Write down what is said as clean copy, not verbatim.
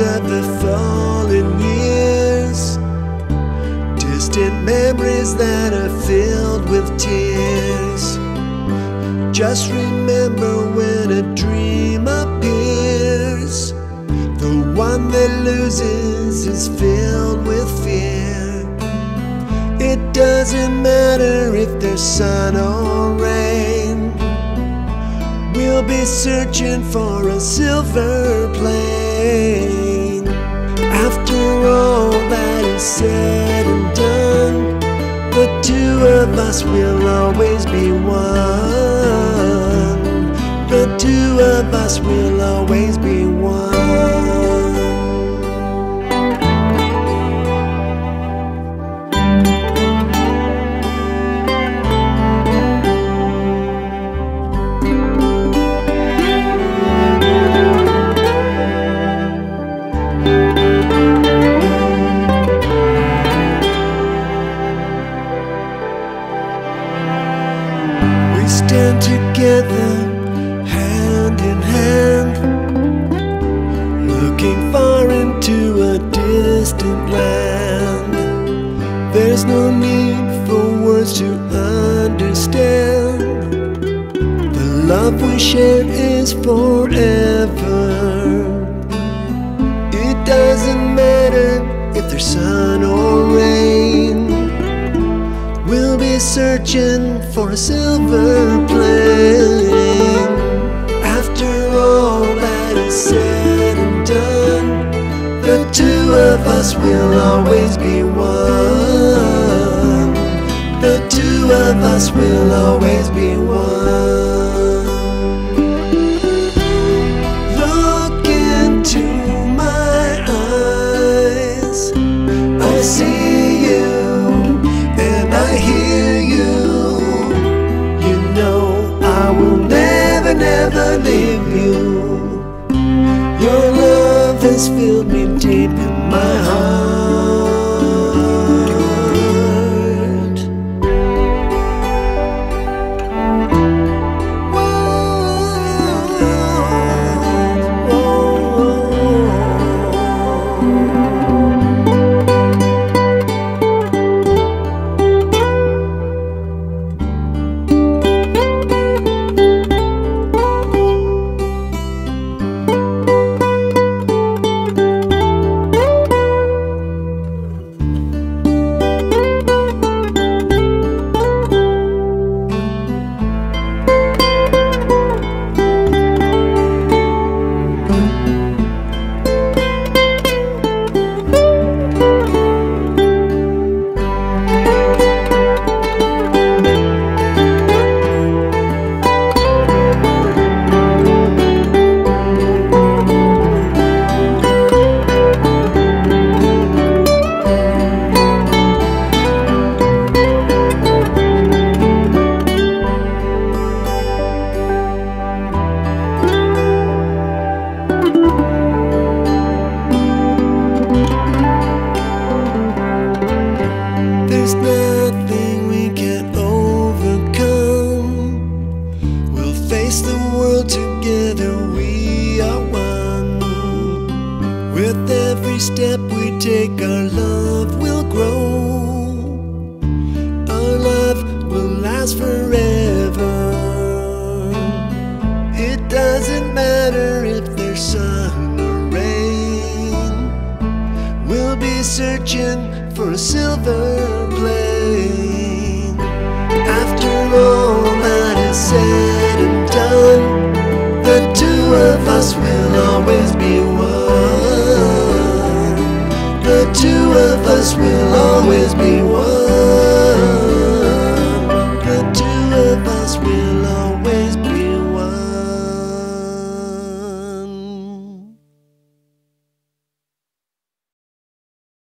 at the fallen years, distant memories that are filled with tears. Just remember when a dream appears, the one that loses is filled with fear. It doesn't matter if there's sun or rain, we'll be searching for a silver plane. After all that is said and done, the two of us will always be one. The two of us will always be one. Stand together, hand in hand, looking far into a distant land. There's no need for words to understand, the love we share is forever. It doesn't matter if there's sun or rain, we'll be searching for a silver plane. After all that is said and done, the two of us will always be one. The two of us will always be one. Look into my eyes, I see. Never leave you. Your love has filled me deep in my heart. Whoa, there's nothing we can overcome. We'll face the world together, we are one. With every step we take, our love will grow. Our love will last forever. It doesn't matter if there's sun or rain, we'll be searching for a silver plane. After all that is said and done, the two of us will always be one. The two of us will always be